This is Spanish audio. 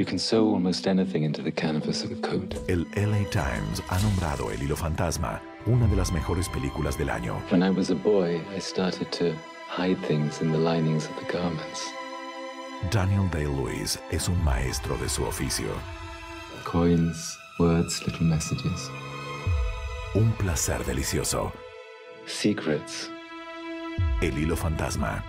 You can sew almost anything into the canvas of a coat. El LA Times ha nombrado El Hilo Fantasma una de las mejores películas del año. When I was a boy, I started to hide things in the linings of the garments. Daniel Day-Lewis es un maestro de su oficio. Coins, words, little messages. Un placer delicioso. Secrets. El Hilo Fantasma.